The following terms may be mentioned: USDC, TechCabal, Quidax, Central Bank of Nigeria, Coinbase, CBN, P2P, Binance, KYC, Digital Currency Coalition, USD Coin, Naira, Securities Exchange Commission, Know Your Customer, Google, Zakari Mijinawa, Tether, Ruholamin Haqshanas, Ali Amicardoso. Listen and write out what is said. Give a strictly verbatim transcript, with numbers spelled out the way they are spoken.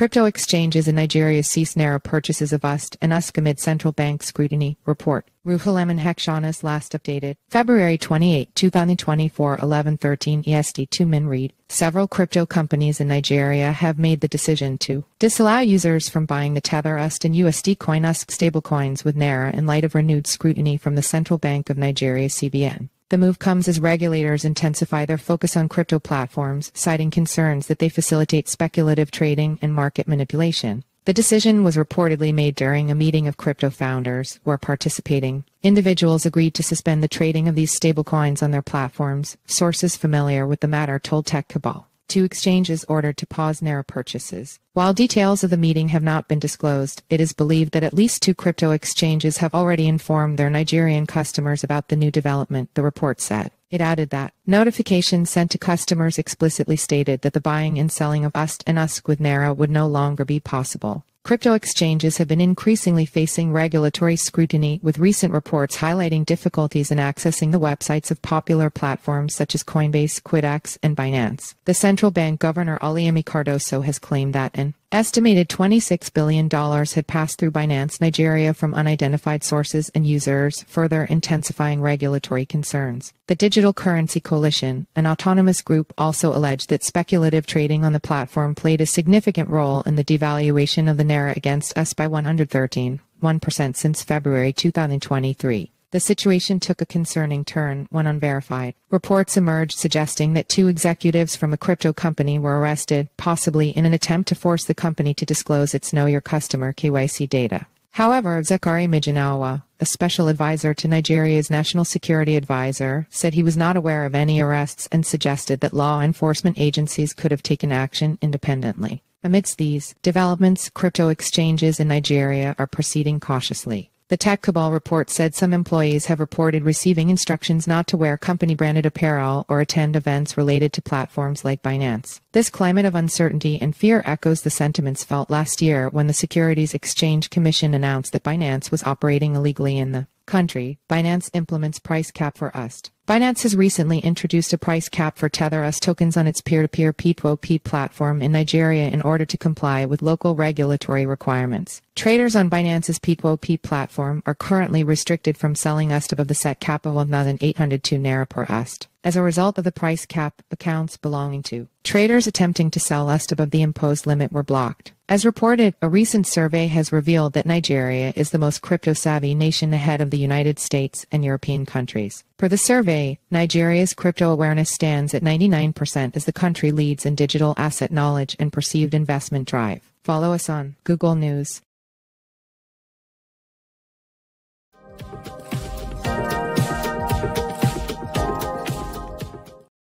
Crypto exchanges in Nigeria cease Naira purchases of U S D and U S D C amid Central Bank scrutiny, report. Ruholamin Haqshanas last updated. February twenty-eighth, two thousand twenty-four, eleven thirteen E S T two min read. Several crypto companies in Nigeria have made the decision to disallow users from buying the Tether U S D and U S D Coin U S D C stablecoins with Naira in light of renewed scrutiny from the Central Bank of Nigeria C B N. The move comes as regulators intensify their focus on crypto platforms, citing concerns that they facilitate speculative trading and market manipulation. The decision was reportedly made during a meeting of crypto founders, where participating individuals agreed to suspend the trading of these stablecoins on their platforms, sources familiar with the matter told TechCabal. Two exchanges ordered to pause Naira purchases. While details of the meeting have not been disclosed, it is believed that at least two crypto exchanges have already informed their Nigerian customers about the new development, the report said. It added that notifications sent to customers explicitly stated that the buying and selling of U S D and U S D C with Naira would no longer be possible. Crypto exchanges have been increasingly facing regulatory scrutiny, with recent reports highlighting difficulties in accessing the websites of popular platforms such as Coinbase, Quidax, and Binance. The central bank governor Ali Amicardoso has claimed that an estimated twenty-six billion dollars had passed through Binance Nigeria from unidentified sources and users, further intensifying regulatory concerns. The Digital Currency Coalition, an autonomous group, also alleged that speculative trading on the platform played a significant role in the devaluation of the Naira against U S D by one hundred thirteen point one percent since February two thousand twenty-three. The situation took a concerning turn when unverified reports emerged suggesting that two executives from a crypto company were arrested, possibly in an attempt to force the company to disclose its Know Your Customer K Y C data. However, Zakari Mijinawa, a special advisor to Nigeria's National Security Advisor, said he was not aware of any arrests and suggested that law enforcement agencies could have taken action independently. Amidst these developments, crypto exchanges in Nigeria are proceeding cautiously. The TechCabal report said some employees have reported receiving instructions not to wear company-branded apparel or attend events related to platforms like Binance. This climate of uncertainty and fear echoes the sentiments felt last year when the Securities Exchange Commission announced that Binance was operating illegally in the country. Binance implements price cap for U S D. Binance has recently introduced a price cap for Tether U S D tokens on its peer-to-peer P two O P platform in Nigeria in order to comply with local regulatory requirements. Traders on Binance's P two O P platform are currently restricted from selling U S D above the set cap of one thousand eight hundred two Naira per U S D. As a result of the price cap, accounts belonging to traders attempting to sell U S D above the imposed limit were blocked. As reported, a recent survey has revealed that Nigeria is the most crypto-savvy nation, ahead of the United States and European countries. Per the survey, Nigeria's crypto awareness stands at ninety-nine percent as the country leads in digital asset knowledge and perceived investment drive. Follow us on Google News.